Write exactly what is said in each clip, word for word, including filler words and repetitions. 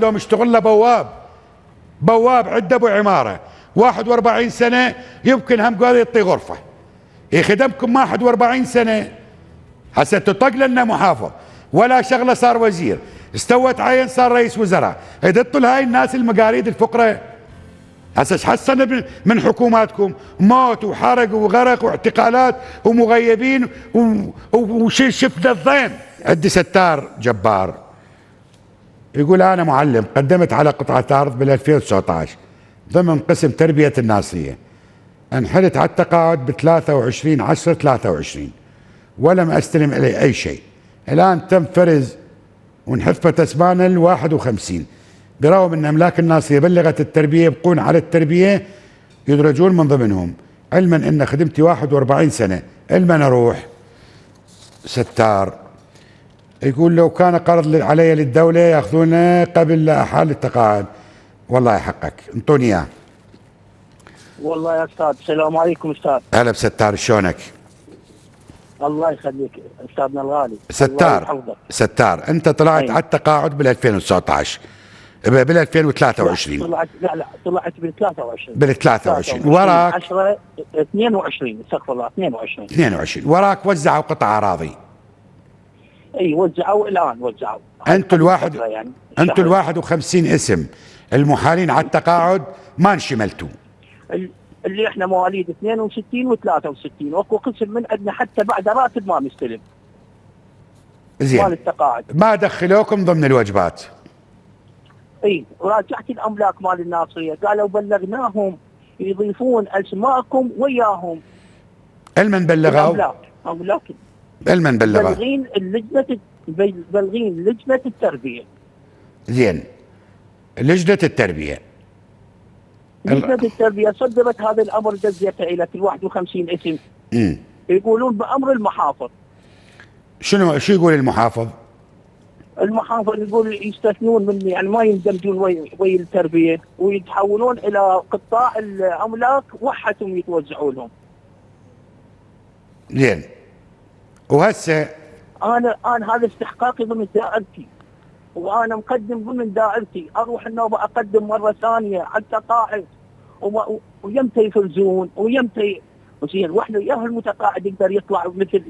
لهم اشتغل له بواب بواب عند ابو عماره واحد وأربعين سنه، يمكن هم قال يعطي غرفه يخدمكم واحد وأربعين سنه. هسه تطق لنا محافظ ولا شغله، صار وزير، استوت عين صار رئيس وزراء، هدتوا لهاي الناس المقاريد الفقراء. هسه ايش حسن من حكوماتكم؟ موت وحرق وغرق واعتقالات ومغيبين وشفنا الضيم. عندي ستار جبار يقول انا معلم، قدمت على قطعه ارض بال ألفين وتسعطعش ضمن قسم تربيه الناصريه، انحلت على التقاعد ب ثلاثة وعشرين عشرة ثلاثة وعشرين ولم استلم الي اي شيء. الان تم فرز وانحفت اسبانيا ال واحد وخمسين، برغم ان املاك الناصريه بلغت التربيه يبقون على التربيه يدرجون من ضمنهم، علما ان خدمتي واحد وأربعين سنه، علما اروح. ستار يقول لو كان قرض علي للدوله ياخذونه قبل لا احال التقاعد. والله حقك، انطوني اياه. والله يا استاذ. السلام عليكم استاذ. هلا بستار، شلونك؟ الله يخليك استاذنا الغالي. ستار ستار انت طلعت أيه. على التقاعد بال ألفين وتسعطعش بال ألفين وثلاثة وعشرين. طلعت لا لا طلعت بال ثلاثة وعشرين بال ثلاثة وعشرين وراك عشرة اثنين وعشرين، استغفر الله، اثنين وعشرين اثنين وعشرين وراك. وزعوا قطع اراضي. اي وزعوا الان، وزعوا انتوا الواحد يعني انتوا ال واحد وخمسين اسم المحالين على التقاعد ما انشملتوا، اللي احنا مواليد اثنين وستين وثلاثة وستين، واكو قسم من عندنا حتى بعد راتب ما مستلم. زين. مال التقاعد. ما دخلوكم ضمن الوجبات. اي راجعت الاملاك مال الناصريه، قالوا بلغناهم يضيفون اسماءكم وياهم. المن بلغوا؟ الاملاك املاك المن بلغوا؟ بلغين اللجنه بلغين لجنه التربيه. زين. لجنه التربيه. لجنة التربية صدرت هذا الأمر جزيته إلى واحد وخمسين اسم. امم يقولون بأمر المحافظ. شنو شو يقول المحافظ؟ المحافظ يقول يستثنون من يعني ما يندمجون ويا وي التربية ويتحولون إلى قطاع الأملاك وحدهم يتوزعوا لهم. زين. وهسه أنا أنا هذا استحقاقي ضمن دائرتي. وانا مقدم ضمن دائرتي، اروح النوبه اقدم مره ثانيه على التقاعد ويمتى يفرزون ويمتى زين، واحنا وياه المتقاعد يقدر يطلع مثل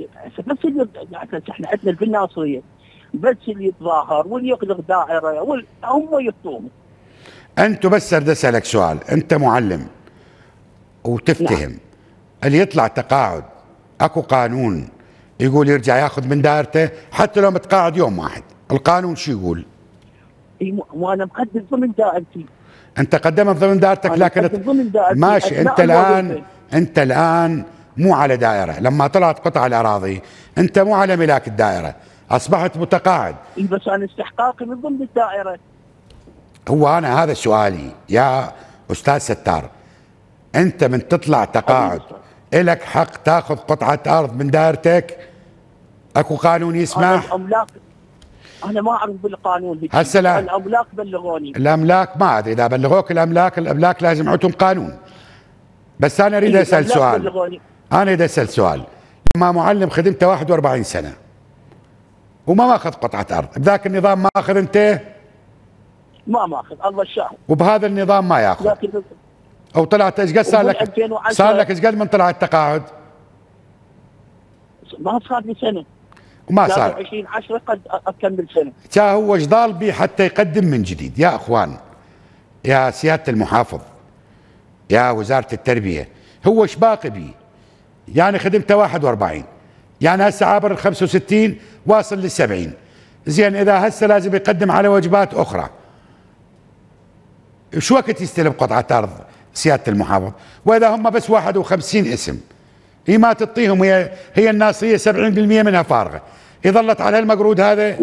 بس اللي احنا عندنا في الناصريه بس اللي يتظاهر واللي يغلق دائره وال... هم يطوم. انتم بس اريد اسالك سؤال، انت معلم وتفتهم. نعم. اللي يطلع تقاعد اكو قانون يقول يرجع ياخذ من دائرته حتى لو متقاعد يوم واحد، القانون شو يقول؟ اي وانا مقدم ضمن دائرتي. انت قدمت ضمن دائرتك لكن ضمن دائرتي. ماشي. انت الان انت الان مو على دائره، لما طلعت قطع الاراضي انت مو على ملاك الدائره، اصبحت متقاعد. اي بس انا استحقاقي من ضمن الدائره. هو انا هذا سؤالي يا استاذ ستار، انت من تطلع تقاعد الك حق تاخذ قطعه ارض من دائرتك؟ اكو قانون يسمح؟ أنا ما أعرف بالقانون. هسه لا الأملاك بلغوني. الأملاك ما أدري إذا بلغوك الأملاك، الأملاك لازم عندهم قانون. بس أنا أريد أسأل سؤال. بلغوني. أنا أريد أسأل سؤال. لما معلم خدمته واحد وأربعين سنة وما ماخذ قطعة أرض، بذاك النظام ما أخذ أنت؟ ما ماخذ، الله الشاهد. وبهذا النظام ما ياخذ. لكن أو طلعت إيش قد صار لك؟ صار لك إيش قد من طلع التقاعد؟ ما صار لي سنة. وما صار عشرة قد اكمل سنه. تا هو ايش ضال بيه حتى يقدم من جديد؟ يا اخوان، يا سياده المحافظ، يا وزاره التربيه، هو ايش باقي بيه؟ يعني خدمته واحد وأربعين، يعني هسه عابر ال خمسة وستين واصل لل سبعين. زين، اذا هسه لازم يقدم على وجبات اخرى، شو وقت يستلم قطعه ارض سياده المحافظ؟ واذا هم بس واحد وخمسين اسم، هي ما تعطيهم، هي هي الناصريه سبعين بالمئة منها فارغه، هي ظلت على المقرود هذا.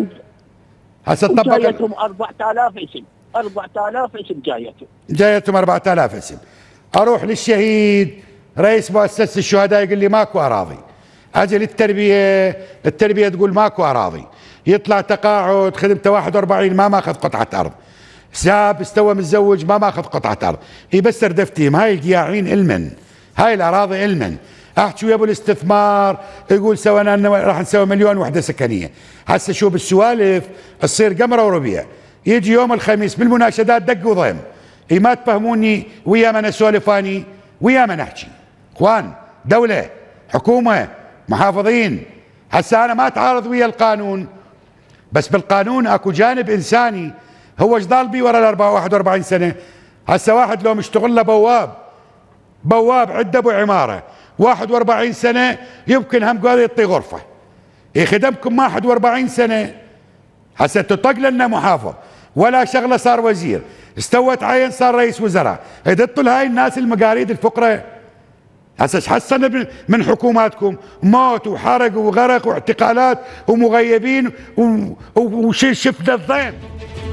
هسه طبق جايتهم أربعة آلاف اسم، أربعة آلاف اسم جايتهم جايتهم أربعة آلاف اسم. اروح للشهيد رئيس مؤسسه الشهداء يقول لي ماكو اراضي، اجل التربيه التربيه تقول ماكو اراضي، يطلع تقاعد خدمته واحد وأربعين ما ماخذ قطعه ارض، ساب استوى متزوج ما ماخذ قطعه ارض، هي بس ردفتهم. هاي القياعين المن، هاي الاراضي المن. احكي ويا ابو الاستثمار يقول سوينا لنا راح نسوي مليون وحده سكنيه. هسه شو بالسوالف تصير قمره وربيع، يجي يوم الخميس بالمناشدات دق وضيم، اي ما تفهموني ويا من اسولف اني ويا من احكي. اخوان، دوله، حكومه، محافظين، هسه انا ما اتعارض ويا القانون، بس بالقانون اكو جانب انساني. هو ايش ضال بي ورا ال واحد وأربعين سنه؟ هسه واحد لو مشتغل له بواب بواب عده ابو عماره واحد وأربعين سنه يمكن هم قال يعطي غرفه. يخدمكم واحد وأربعين سنه. هسه تطق لنا محافظ ولا شغله صار وزير، استوت عين صار رئيس وزراء، هدتوا لهاي الناس المقاريد الفقراء. هسه ايش حصلنا من حكوماتكم؟ موت وحرق وغرق واعتقالات ومغيبين وشفنا الضيم.